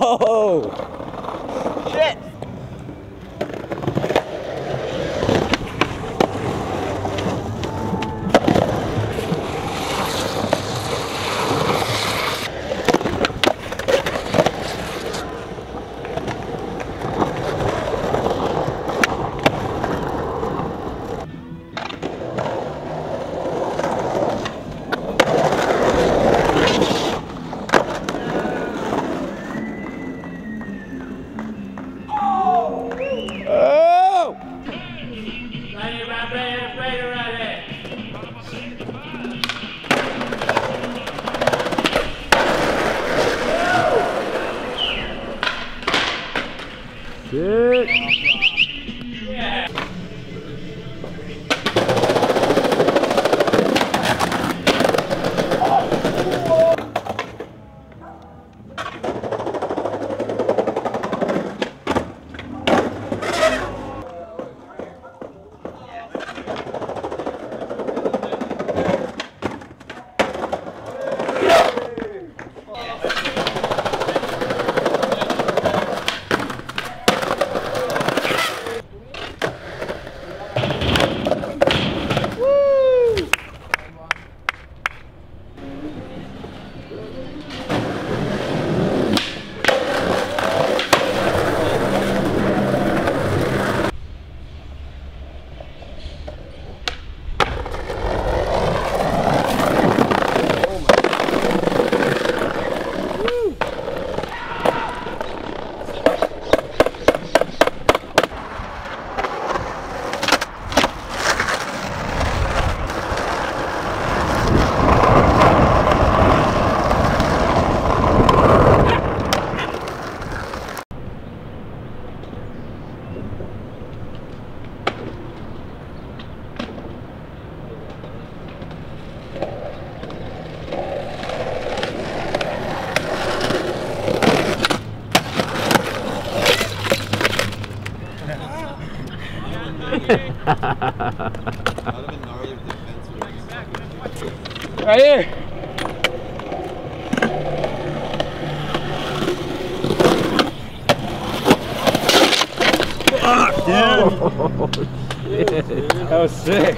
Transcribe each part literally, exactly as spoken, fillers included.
Whoa! Shit! Right here. Fuck, dude. Shit. That was sick.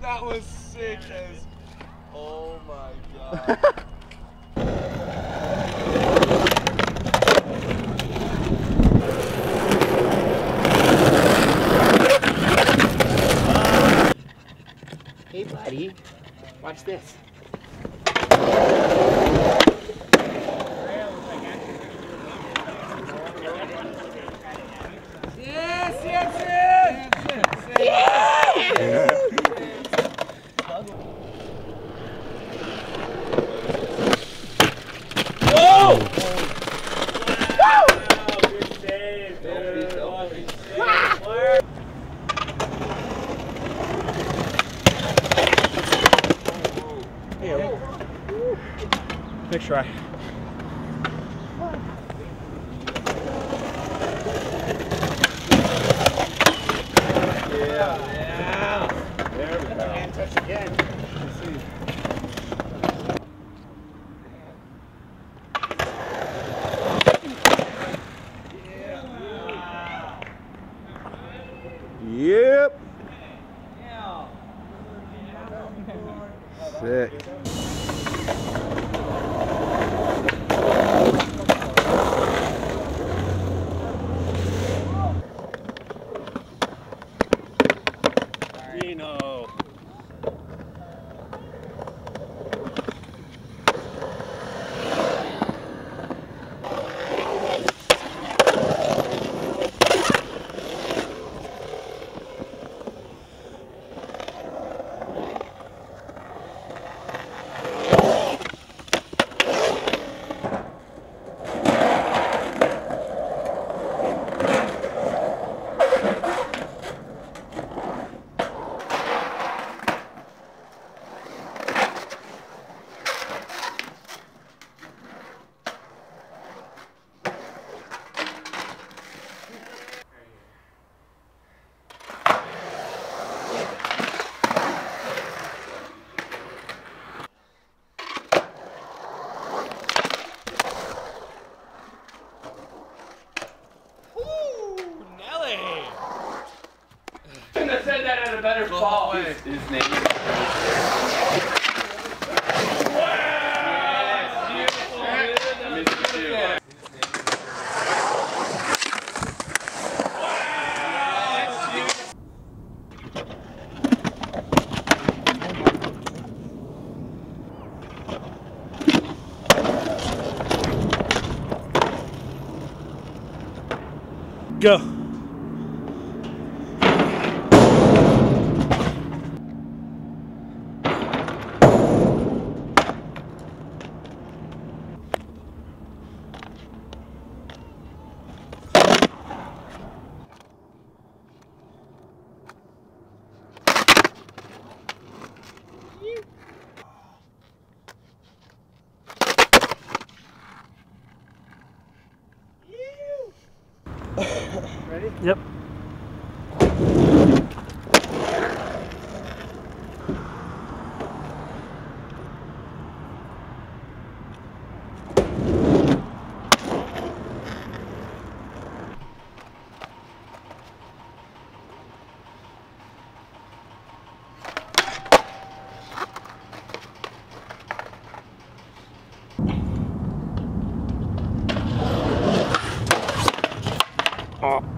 That was sick as... Oh my god. Hey buddy, watch this. try. Yep. Sick. Dino. Better ball. His, his name is wow. Beautiful. Yes, wow. Go. Ready? Yep. Oh.